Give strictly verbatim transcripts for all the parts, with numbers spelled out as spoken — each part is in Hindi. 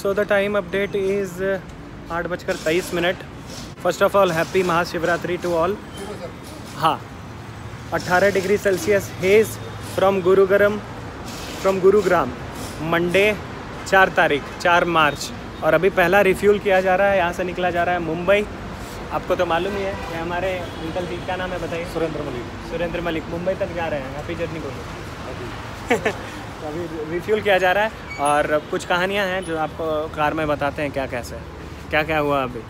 So the time update is आठ बजकर तेईस minute. First of all happy Mahashivratri to all. हाँ, अट्ठारह degree Celsius haze from Guru gram from Guru gram Monday चार तारीख चार मार्च। और अभी पहला रिफ्यूल किया जा रहा है, यहाँ से निकला जा रहा है मुंबई। आपको तो मालूम ही है कि हमारे अंकल जी का नाम है, बताइए। सुरेंद्र मलिक। सुरेंद्र मलिक मुंबई तक जा रहे हैं। हैप्पी जर्नी बोलो। अभी रिफ्यूल किया जा रहा है और कुछ कहानियाँ हैं जो आपको कार में बताते हैं क्या कैसे क्या क्या हुआ अभी।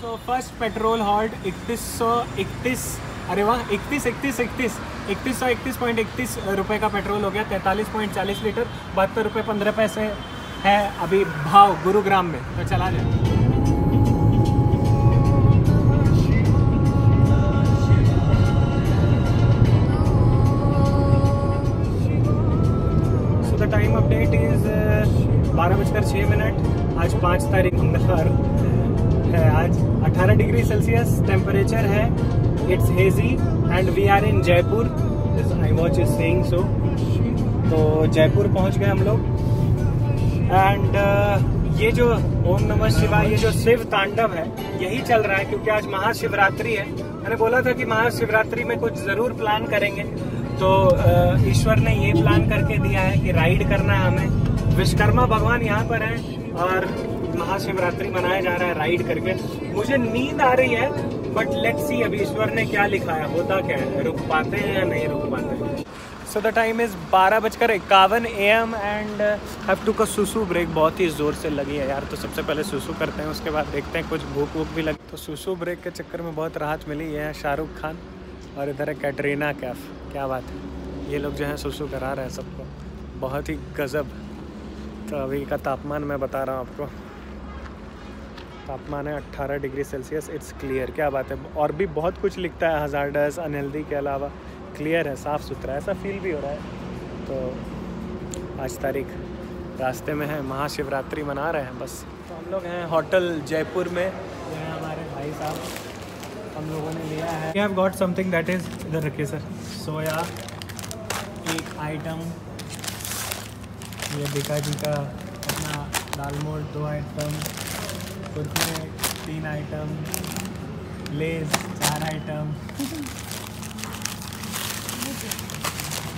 सो फर्स्ट पेट्रोल हॉल्ट इकतीस सौ इकतीस अरे वाह इकतीस इकतीस इकतीस इकतीस सौ इकतीस पॉइंट इकतीस रुपये का पेट्रोल हो गया। तैंतालीस पॉइंट चालीस लीटर बहत्तर रुपये पंद्रह पैसे है अभी भाव गुरुग्राम में। तो चला जाए। टाइम अपडेट इज़ बारह बजकर छः मिनट। आज पाँच तारीख मंगलवार है। आज अठारह डिग्री सेल्सियस टेम्परेचर है। It's hazy and we are in Jaipur. I watch is saying so. तो जयपुर पहुंच गए हम लोग। एंड uh, ये जो ओम नमः शिवाय, ये जो शिव तांडव है, यही चल रहा है क्योंकि आज महाशिवरात्रि है। मैंने बोला था कि महाशिवरात्रि में कुछ ज़रूर प्लान करेंगे, तो ईश्वर ने ये प्लान करके दिया है कि राइड करना है हमें। विश्वकर्मा भगवान यहाँ पर है और महाशिवरात्रि मनाया जा रहा है राइड करके। मुझे नींद आ रही है बट लेट्स सी अभी ईश्वर ने क्या लिखा है, होता क्या है, रुक पाते हैं या नहीं रुक पाते। सो द टाइम इज़ बारह बजकर इक्यावन A M and have to का सुसु ब्रेक। बहुत ही ज़ोर से लगी है यार, तो सबसे पहले सुसु करते हैं, उसके बाद देखते हैं कुछ भूख वूख भी लगी। तो सुसु ब्रेक के चक्कर में बहुत राहत मिली। यह है शाहरुख खान और इधर है कैटरीना कैफ। क्या बात है, ये लोग जो है सुसु करा रहे हैं सबको, बहुत ही गजब। तो अभी का तापमान मैं बता रहा हूँ आपको, तापमान है अट्ठारह डिग्री सेल्सियस। It's clear. क्या बात है। और भी बहुत कुछ लिखता है हजार्डस अनहेल्दी के अलावा। क्लियर है, साफ़ सुथरा, ऐसा फील भी हो रहा है। तो आज तारीख रास्ते में है, महाशिवरात्रि मना रहे हैं बस। तो हम लोग हैं होटल जयपुर में, यहाँ हमारे भाई साहब हम लोगों ने लिया है। We have got something that is, इधर रखिए सर, सोया एक आइटम, ये बिका जी का अपना दाल मोट दो आइटम, कुरकुरे तीन आइटम, लेज चार आइटम,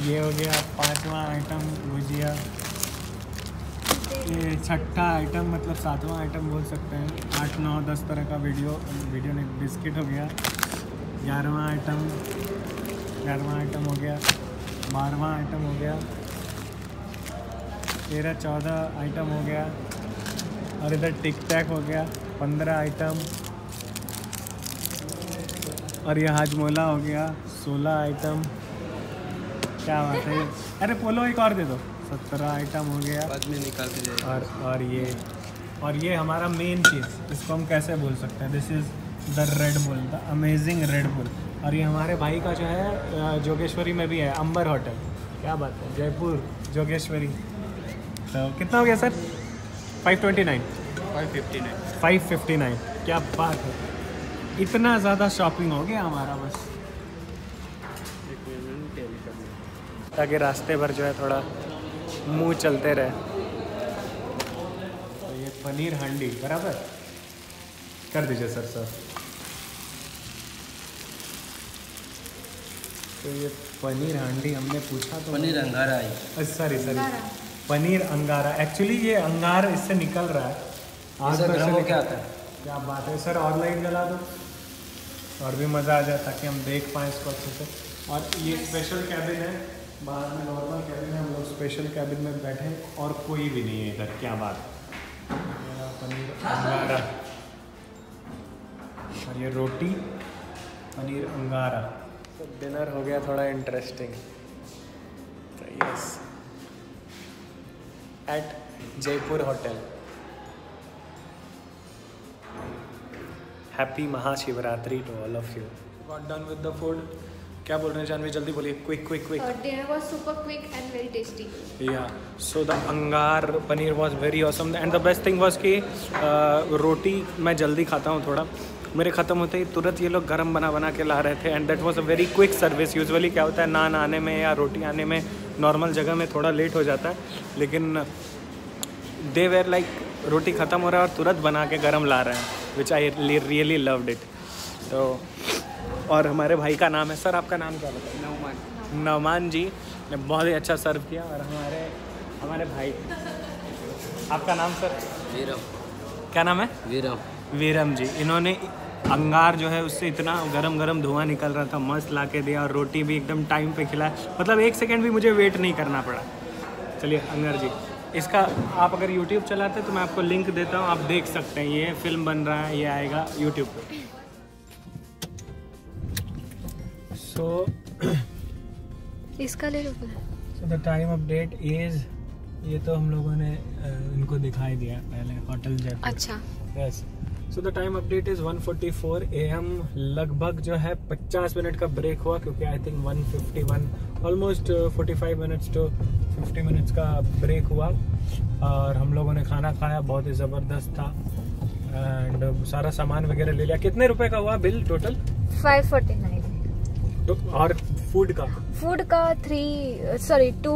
ये हो गया पांचवा आइटम भुजिया, ये छठा आइटम मतलब सातवां आइटम बोल सकते हैं। आठ नौ दस तरह का वीडियो वीडियो ने बिस्किट हो गया। ग्यारहवां आइटम ग्यारहवां आइटम हो गया। बारहवां आइटम हो गया। तेरह चौदह आइटम हो गया। और इधर टिक टैक हो गया। पंद्रह आइटम। और यह हाजमोला हो गया। सोलह आइटम। क्या बात है। अरे पोलो एक और दे दो। सत्रह आइटम हो गया बाद में निकाल के। और और ये और ये हमारा मेन चीज़, इसको हम कैसे बोल सकते हैं, this is the Red Bull, the amazing Red Bull. और ये हमारे भाई का जो है जोगेश्वरी में भी है, अंबर होटल। क्या बात है, जयपुर जोगेश्वरी। तो कितना हो गया sir? Five twenty nine. Five fifty nine. Five fifty nine. क्या बात है, इतना ज़्यादा शॉपिंग हो गया हमारा। बस ताकि रास्ते भर जो है थोड़ा मुंह चलते रहे। तो ये पनीर हांडी बराबर कर दीजिए सर सर। तो ये पनीर हांडी हमने पूछा तो पनीर अंगारा है। Sorry sorry paneer angara. Actually ये अंगार इससे निकल रहा है। आज तो क्या आता है। क्या बात है सर, और लाइट जला दो और भी मज़ा आ जाए ताकि हम देख पाएँ इसको अच्छे से। और ये स्पेशल कैबिन है, बाहर में नॉर्मल कैबिन है, हम लोग स्पेशल कैबिन में बैठे और कोई भी नहीं है इधर। क्या बात है। मेरा पनीर अंगारा और ये रोटी पनीर अंगारा। तो डिनर हो गया थोड़ा इंटरेस्टिंग। तो yes at Jaipur hotel. Happy Mahashivratri to all of you. Got done with the food. क्या बोल रहे हैं जानवी, जल्दी बोलिए। Quick quick quick. Dinner was super quick and very tasty. या सो द अंगार paneer was very awesome and the best thing was कि रोटी मैं जल्दी खाता हूँ थोड़ा, मेरे ख़त्म होते ही तुरंत ये लोग गरम बना बना के ला रहे थे। And that was a very quick service. Usually क्या होता है, नान आने में या रोटी आने में नॉर्मल जगह में थोड़ा लेट हो जाता है, लेकिन दे वेर लाइक रोटी ख़त्म हो रहा है और तुरंत बना के गरम ला रहे हैं, which I really loved it. तो और हमारे भाई का नाम है, सर आपका नाम क्या है? नवमान। नवमान जी ने बहुत ही अच्छा सर्व किया। और हमारे हमारे भाई, आपका नाम सर? वीरम। क्या नाम है? वीरम। वीरम जी, इन्होंने अंगार जो है उससे इतना गरम गरम धुआं निकल रहा था, मस्त ला के दिया और रोटी भी एकदम टाइम पे खिलाया, मतलब एक सेकंड भी मुझे वेट नहीं करना पड़ा। चलिए अंगार जी, इसका आप अगर यूट्यूब चलाते तो मैं आपको लिंक देता हूँ, आप देख सकते हैं। ये फिल्म बन रहा है, ये आएगा यूट्यूब पर। सो so, इसका ले लो। So the time update is, ये तो हम लोगों ने इनको दिखाई दिया पहले, होटल जयपुर। अच्छा yes. So the time update is one forty four A M. लगभग जो है पचास मिनट का ब्रेक हुआ, क्योंकि I think one fifty one almost forty five minutes to fifty minutes का ब्रेक हुआ। और हम लोगों ने खाना खाया, बहुत ही ज़बरदस्त था, एंड सारा सामान वगैरह ले लिया। कितने रुपए का हुआ bill total? Five forty nine. तो और फूड का फूड का three sorry two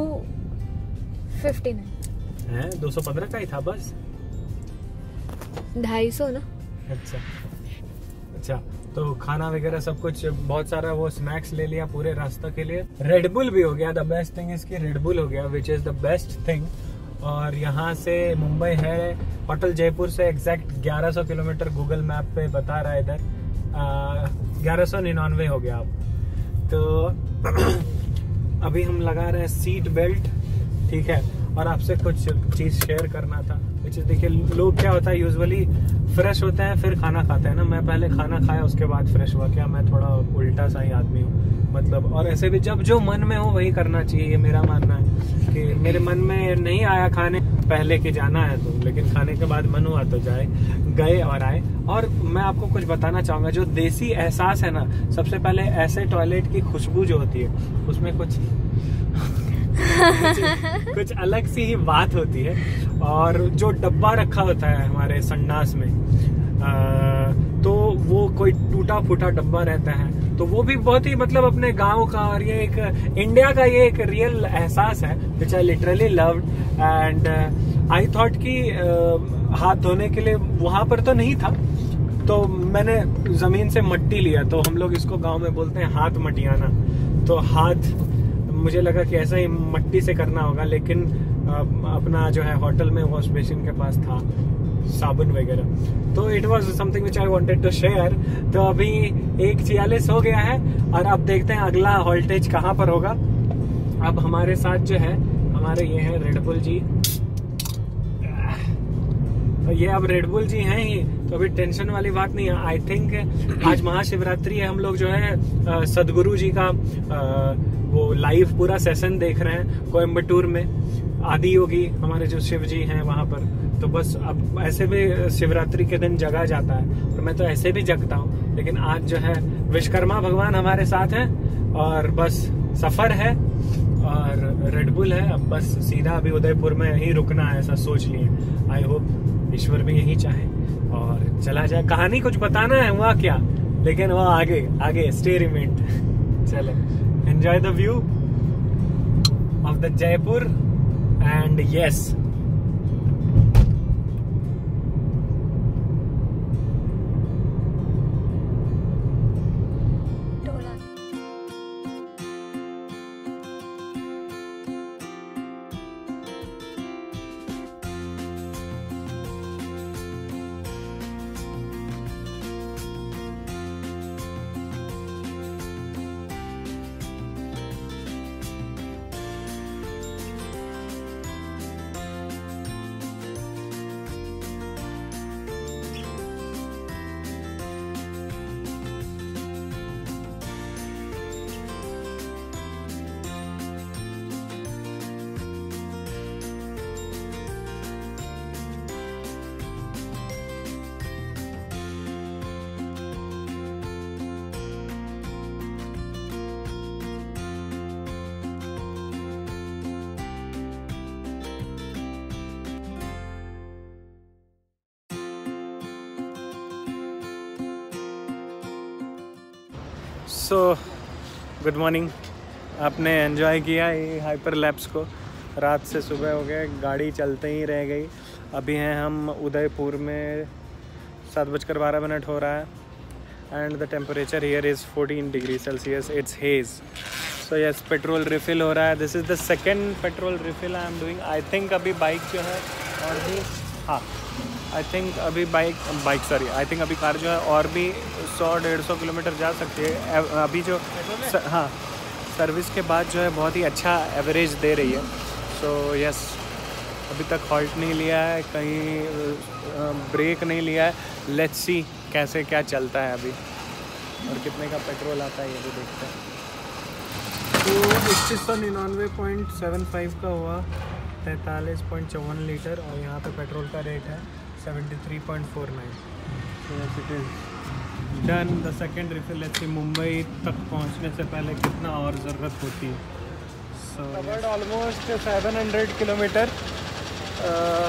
fifty nine है, दो सौ पंद्रह का ही था बस, ढाई सौ ना। अच्छा अच्छा, तो खाना वगैरह सब कुछ, बहुत सारा वो स्नैक्स ले लिया पूरे रास्ते के लिए। रेड बुल भी हो गया, द बेस्ट थिंग इसकी रेड बुल हो गया, which is the best thing. और यहाँ से मुंबई है, होटल जयपुर से एग्जैक्ट ग्यारह सौ किलोमीटर गूगल मैप पे बता रहा है, इधर ग्यारह सौ निन्यानवे हो गया अब तो। अभी हम लगा रहे हैं सीट बेल्ट, ठीक है। और आपसे कुछ चीज़ शेयर करना था, विच इज़, देखिए लोग क्या होता है यूजुअली फ्रेश होते हैं फिर खाना खाते हैं ना। मैं पहले खाना खाया उसके बाद फ्रेश हुआ क्या, मैं थोड़ा उल्टा सा ही आदमी हूँ मतलब। और ऐसे भी जब जो मन में हो वही करना चाहिए, ये मेरा मानना है। कि मेरे मन में नहीं आया खाने पहले कि जाना है तो, लेकिन खाने के बाद मन हुआ तो जाए, गए और आए। और मैं आपको कुछ बताना चाहूँगा, जो देसी एहसास है ना, सबसे पहले ऐसे टॉयलेट की खुशबू जो होती है उसमें कुछ कुछ, कुछ अलग सी ही बात होती है। और जो डब्बा रखा होता है हमारे संडास में, आ, तो वो कोई टूटा फूटा डब्बा रहता है, तो वो भी बहुत ही मतलब अपने गांव का, और ये एक इंडिया का ये एक रियल एहसास है which I literally loved. And I thought कि uh, हाथ धोने के लिए वहां पर तो नहीं था, तो मैंने जमीन से मट्टी लिया। तो हम लोग इसको गांव में बोलते हैं हाथ मटियाना, तो हाथ, मुझे लगा कि ऐसा ही मट्टी से करना होगा, लेकिन अपना जो है होटल में वॉश बेसिन के पास था साबुन वगैरह, तो it was something which I wanted to share. तो अभी एक छियालीस हो गया है और अब देखते हैं अगला वोल्टेज कहाँ पर होगा। अब हमारे साथ जो है हमारे ये हैं रेड बुल जी, तो ये अब रेड बुल जी हैं ही, तो अभी टेंशन वाली बात नहीं है। आई थिंक आज महाशिवरात्रि है, हम लोग जो है सदगुरु जी का आ, वो लाइव पूरा सेशन देख रहे हैं कोयम्बटूर में, आदि योगी हमारे जो शिव जी हैं वहाँ पर। तो बस अब ऐसे भी शिवरात्रि के दिन जगा जाता है, और मैं तो ऐसे भी जगता हूँ, लेकिन आज जो है विश्वकर्मा भगवान हमारे साथ हैं, और बस सफ़र है और रेड बुल है। अब बस सीधा अभी उदयपुर में ही रुकना है, ऐसा सोच लिए। आई होप ईश्वर भी यही चाहे और चला जाए। कहानी कुछ बताना है वहाँ क्या, लेकिन वह आगे आगे स्टे रिमेंट। चले enjoy the view of the Jaipur, and yes, so good morning. आपने एंजॉय किया ये हाइपर लैप्स को, रात से सुबह हो गए, गाड़ी चलते ही रह गई। अभी हैं हम उदयपुर में, सात बजकर बारह मिनट हो रहा है and the temperature here is fourteen degree Celsius, it's haze. So yes, petrol refill हो रहा है, this is the second petrol refill I am doing. I think अभी बाइक जो है और भी, हाँ आई थिंक अभी bike bike sorry I think अभी कार जो है और भी सौ डेढ़ सौ किलोमीटर जा सकती है अभी जो स, हाँ सर्विस के बाद जो है बहुत ही अच्छा एवरेज दे रही है। सो so, यस yes, अभी तक हॉल्ट नहीं लिया है, कहीं ब्रेक नहीं लिया है। लेट्स सी कैसे क्या चलता है अभी और कितने का पेट्रोल आता है ये भी देखते हैं। तो इक्कीस सौ निन्यानवे पॉइंट सेवन फाइव का हुआ, तैंतालीस पॉइंट चौवन लीटर और यहाँ पे पेट्रोल का रेट है seventy three point four nine. So yes it is done the second refill. Let's see Mumbai तक पहुँचने से पहले कितना और ज़रूरत होती है। So almost seven hundred kilometre Uh,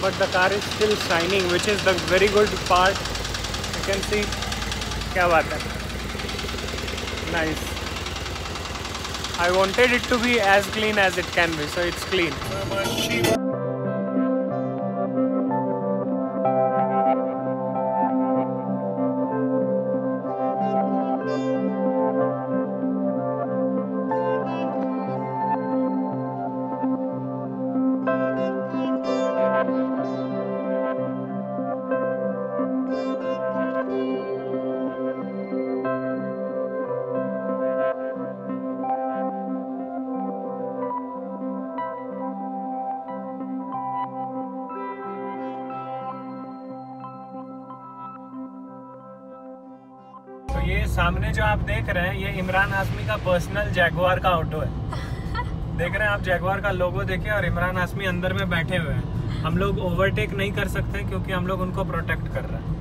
but the car is still shining, which is the very good part. You can see, क्या बात है, nice. I wanted it to be as clean as it can be, so it's clean. ये सामने जो आप देख रहे हैं ये इमरान हाशमी का पर्सनल जैगुआर का ऑटो है। देख रहे हैं आप, जैगुआर का लोगो देखे और इमरान हाशमी अंदर में बैठे हुए हैं। हम लोग ओवरटेक नहीं कर सकते क्योंकि हम लोग उनको प्रोटेक्ट कर रहे हैं।